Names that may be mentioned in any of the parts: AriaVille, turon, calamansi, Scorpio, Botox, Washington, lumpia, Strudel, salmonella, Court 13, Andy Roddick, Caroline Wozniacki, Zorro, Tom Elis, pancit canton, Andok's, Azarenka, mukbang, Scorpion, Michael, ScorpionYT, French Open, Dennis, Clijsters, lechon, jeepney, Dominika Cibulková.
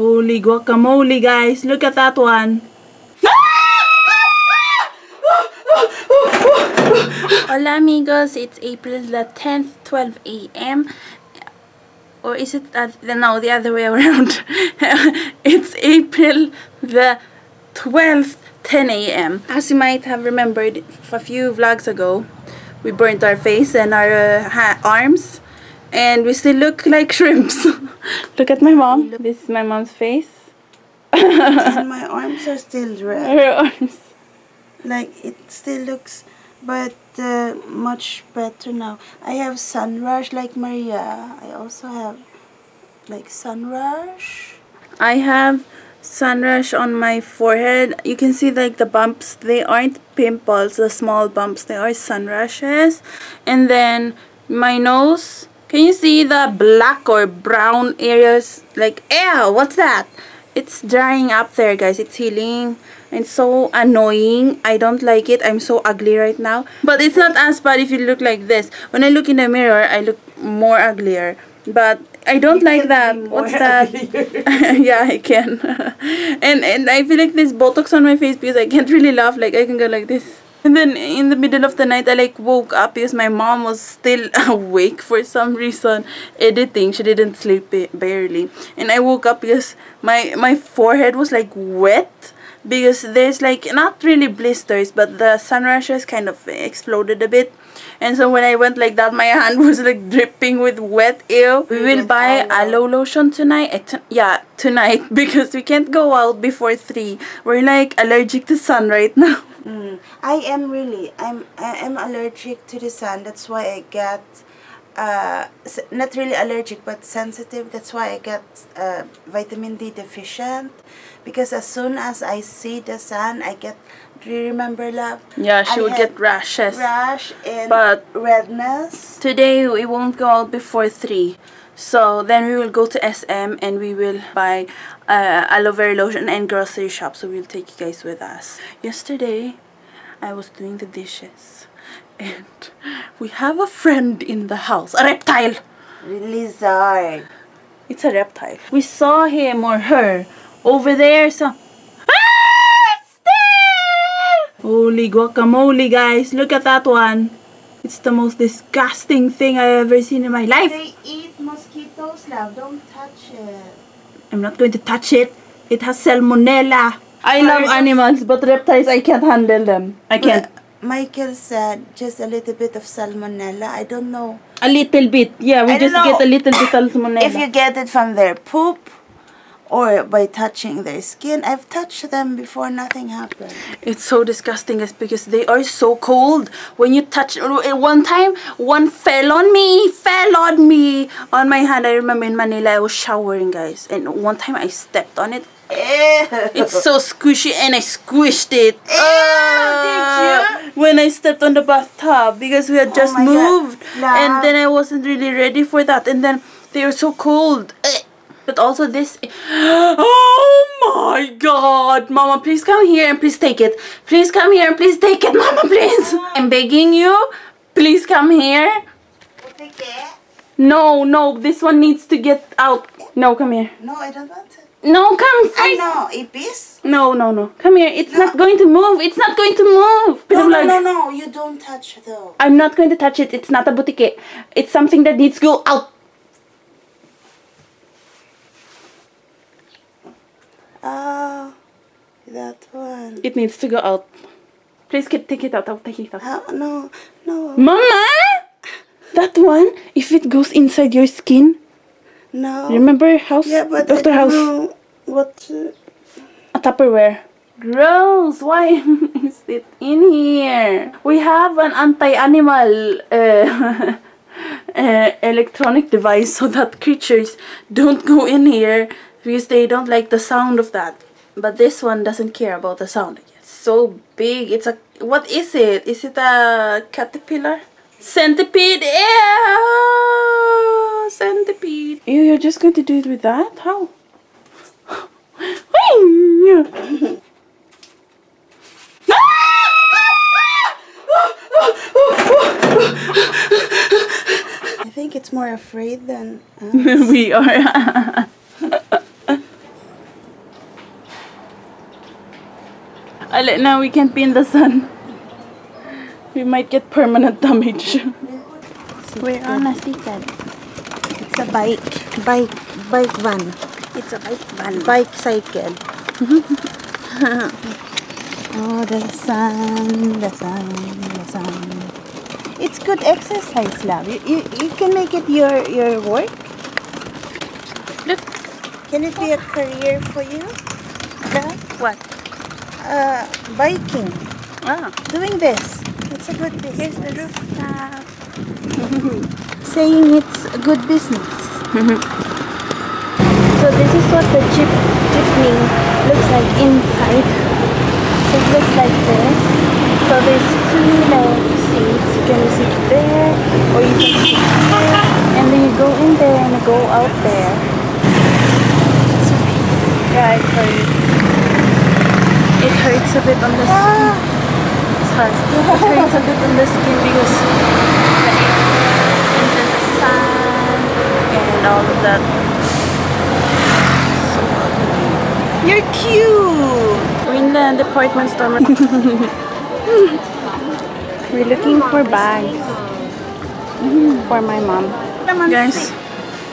Holy guacamole, guys. Look at that one. Hola amigos, it's April the 10th, 12 AM. Or is it, no, the other way around. It's April the 12th, 10 AM. As you might have remembered a few vlogs ago, we burnt our face and our arms, and we still look like shrimps. Look at my mom. This is my mom's face. And my arms are still red. Her arms. Like, it still looks, but much better now. I have sun rash like Maria. I also have like sun rash. I have sun rash on my forehead. You can see like the bumps. They aren't pimples, the small bumps. They are sun rashes. And then my nose. Can you see the black or brown areas? Like, ew, what's that? It's drying up there, guys. It's healing. It's so annoying. I don't like it. I'm so ugly right now. But it's not as bad if you look like this. When I look in the mirror, I look more uglier. But I don't like that. What's that? Yeah, I can. and I feel like there's Botox on my face because I can't really laugh. Like, I can go like this. And then in the middle of the night, I like woke up because my mom was still awake for some reason editing. She didn't sleep barely. And I woke up because my forehead was like wet. Because there's like not really blisters, but the sun rashes kind of exploded a bit, and so when I went like that, my hand was like dripping with wet. Ew. We will buy aloe lotion tonight. Yeah, tonight, because we can't go out before 3. We're like allergic to sun right now. I am allergic to the sun. That's why I get not really allergic but sensitive. That's why I get vitamin D deficient, because as soon as I see the sun, I get, do you remember, love? Yeah, she would get rashes. Rash and but redness. Today we won't go out before 3. So then we will go to SM and we will buy aloe vera lotion and grocery shop. So we'll take you guys with us. Yesterday I was doing the dishes. And we have a friend in the house. A reptile! Lizard. It's a reptile. We saw him or her over there. So it's there! Holy guacamole, guys. Look at that one. It's the most disgusting thing I've ever seen in my life. They eat mosquitoes now. Don't touch it. I'm not going to touch it. It has salmonella. I love animals, but reptiles, I can't handle them. I can't. Michael said just a little bit of salmonella. I don't know. A little bit. Yeah, we just get a little bit of salmonella. If you get it from their poop or by touching their skin. I've touched them before, nothing happened. It's so disgusting. It's because they are so cold. When you touch, one time, one fell on me, on my hand. I remember in Manila, I was showering, guys. And one time I stepped on it. Ew. It's so squishy and I squished it. Ew, did you? When I stepped on the bathtub because we had just moved. No. And then I wasn't really ready for that. And then they are so cold. But also this. Oh my god. Mama, please come here and please take it. Please come here and please take it. Mama, please. I'm begging you. Please come here. No. This one needs to get out. No, come here. No, I don't want to. No, come free. No, a piece? No. Come here. It's not going to move. It's not going to move. No. You don't touch though. I'm not going to touch it. It's not a boutique. It's something that needs to go out. Oh, that one. It needs to go out. Please take it out. I'll take it out. No. Mama! That one, if it goes inside your skin. No. Remember House? Yeah, but Dr. House. Know what to... A Tupperware. Gross! Why is it in here? We have an anti-animal electronic device so that creatures don't go in here because they don't like the sound of that. But this one doesn't care about the sound. It's so big. It's a... What is it? Is it a caterpillar? Centipede! Ew! Centipede! Ew, you're just going to do it with that? How? I think it's more afraid than us. We are. No, we can't be in the sun. We might get permanent damage. We're on a seated. It's a bike van. It's a bike van. Bike cycle. Oh, the sun. It's good exercise, love. You can make it your work. Look. Can it be a career for you? That? What? Biking. Ah. Doing this. It's a good business. Here's the rooftop. Saying it's a good business. So this is what the jeepney looks like inside. It looks like this. So there's two seats. You can sit there or you can sit there. And then you go in there and go out there. It's okay. Yeah, it hurts. It hurts a bit on the seat. It hurts a bit on the skin because and then the sun and all of that. So you're cute! We're in the department store. We're looking for bags for my mom. Guys,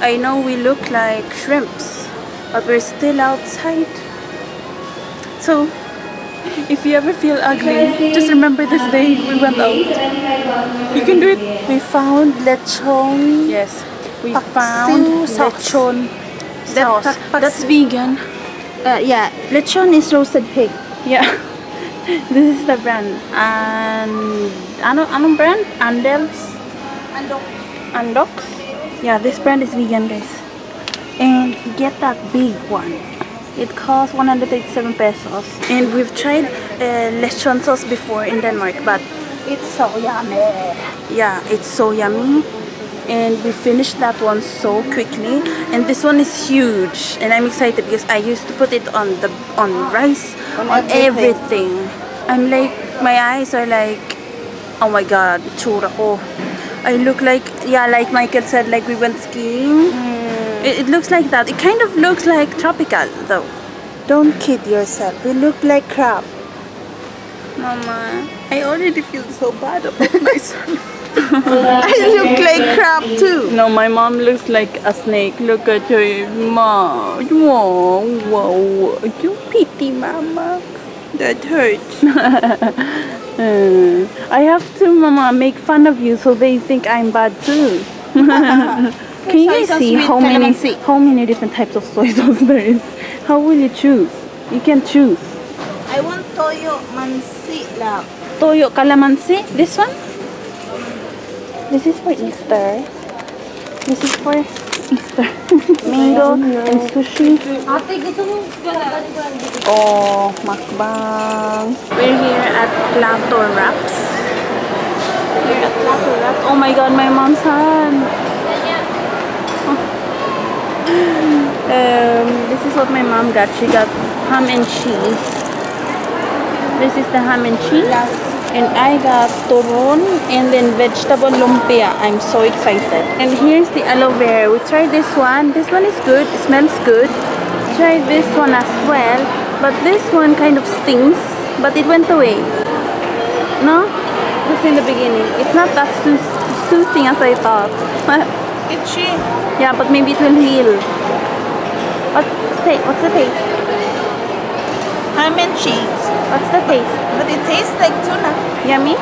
I know we look like shrimps, but we're still outside. So if you ever feel ugly, just remember this day we went out. You can do it. We found lechon. Yes, we found lechon sauce. That's vegan. Yeah, lechon is roasted pig. Yeah, this is the brand. And anong brand? Andok's. Yeah, this brand is vegan, guys. And get that big one. It costs 187 pesos. And we've tried lechon sauce before in Denmark, but it's so yummy. Yeah, it's so yummy. And we finished that one so quickly. And this one is huge. And I'm excited because I used to put it on rice, on everything. I'm like, my eyes are like, oh my god, tsura ko. I look like, yeah, like Michael said, like we went skiing. It looks like that. It kind of looks like tropical, though. Don't kid yourself. We look like crap. Mama, I already feel so bad about myself. I look like crap too. No, my mom looks like a snake. Look at her, mom. Whoa, you pity, mama. That hurts. I have to, mama, make fun of you so they think I'm bad too. Can you guys see how many different types of soy sauce there is? How will you choose? You can choose. I want toyo mansi, love. Toyo calamansi? This one? This is for Easter. This is for Easter. Mango and sushi. Oh, mukbang. We're here at Plato Wraps. We're at Plato Wraps. Oh my god, my mom's hand. This is what my mom got. She got ham and cheese. This is the ham and cheese. And I got turon and then vegetable lumpia. I'm so excited. And here's the aloe vera. We tried this one. This one is good. It smells good. Tried this one as well. But this one kind of stings. But it went away. No? Just in the beginning. It's not that soothing as I thought. Itchy. Yeah, but maybe it will heal. What's the taste? Ham and cheese. What's the taste? But it tastes like tuna. Yummy?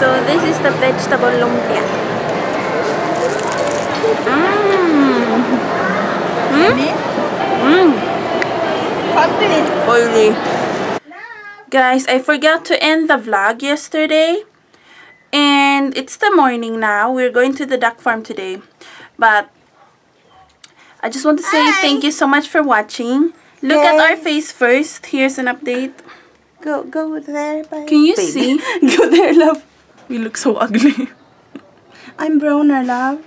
So this is the vegetable lumpia. Oily. Guys, I forgot to end the vlog yesterday. And it's the morning now. We're going to the duck farm today. But I just want to say thank you so much for watching. Look at our face first. Here's an update. Go there, baby. Can you see? Go there, love. We look so ugly. I'm browner, love.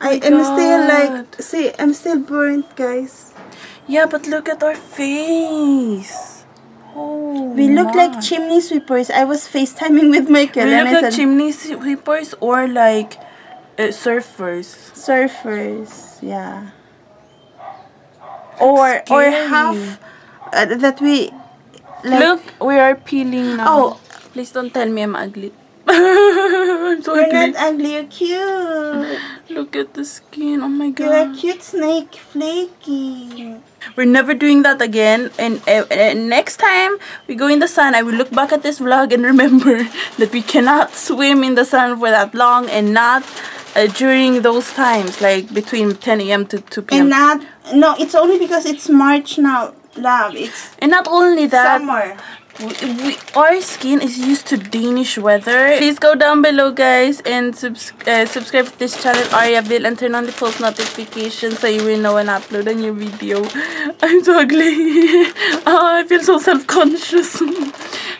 I am still like, see, I'm still burnt, guys. Yeah, but look at our face. Oh, we look like chimney sweepers. I was FaceTiming with Michael. We look like chimney sweepers or like surfers, yeah, or half that we Like, look, we are peeling now. Oh, please don't tell me I'm ugly. I'm so ugly. You're not ugly, you're cute. Look at the skin. Oh my god. You're a cute snake, flaky. We're never doing that again. And next time we go in the sun, I will look back at this vlog and remember that we cannot swim in the sun for that long, and not during those times, like between 10 a.m. to 2 p.m. And not, no, it's only because it's March now, love. It's and not only that, summer. Our skin is used to Danish weather. Please go down below, guys, and subscribe to this channel, AriaVille, and turn on the post notifications so you will know when I upload a new video. I'm so ugly. Oh, I feel so self-conscious.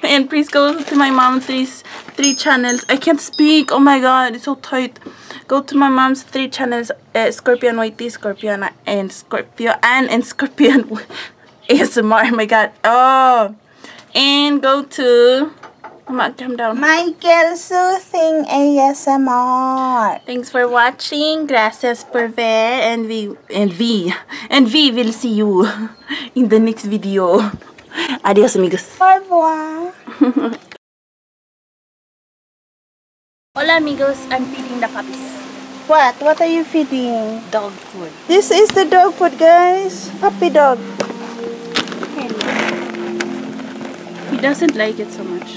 And please go to my mom's three channels. I can't speak. Oh my god, it's so tight. Go to my mom's 3 channels, ScorpionYT, Scorpion, and Scorpio, and Scorpion ASMR. Oh my god. Oh. And go to, come down, Michael Soothing ASMR. Thanks for watching. Gracias por ver. And we will see you in the next video. Adios, amigos. Au revoir. Hola, amigos. I'm feeding the puppies. What? What are you feeding? Dog food. This is the dog food, guys. Puppy dog. He doesn't like it so much.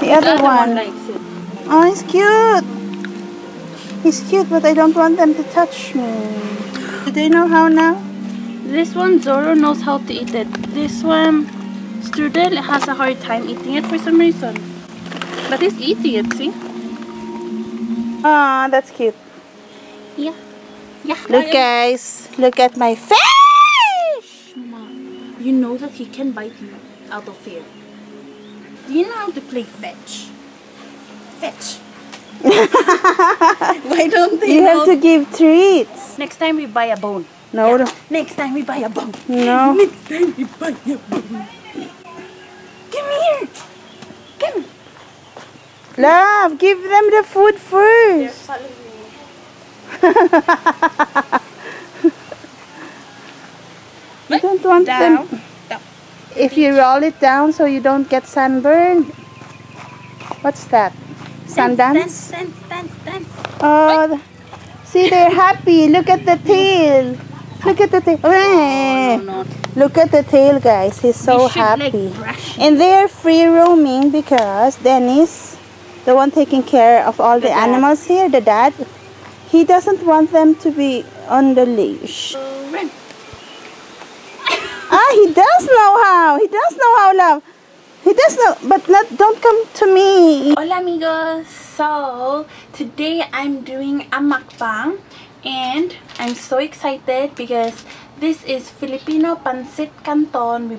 The other one likes it. Oh, he's cute. He's cute, but I don't want them to touch me. Do they know how now? This one, Zorro, knows how to eat it. This one, Strudel, has a hard time eating it for some reason. But he's eating it, see? Ah, that's cute. Yeah. Yeah. Look, guys. Look at my fish! Mom, you know that he can bite you. Out of fear. Do you know how to play fetch? Fetch. Why don't they? You have to give treats. Next time we buy a bone. No. Yeah. Next time we buy a bone. No. Next time we buy a bone. Come here. Come. Love, give them the food first. They're following me. I don't want them. If you roll it down so you don't get sunburned. What's that? Sundance? Dance. Oh, see, they're happy. Look at the tail. Look at the tail. Oh, no. Look at the tail, guys. He's so happy. Like, and they're free roaming because Dennis, the one taking care of all the animals here, the dad, he doesn't want them to be on the leash. Run. Ah, he does know how. He does know how, love. He does know, but don't come to me. Hola, amigos. So, today I'm doing a mukbang. And I'm so excited because this is Filipino Pancit Canton.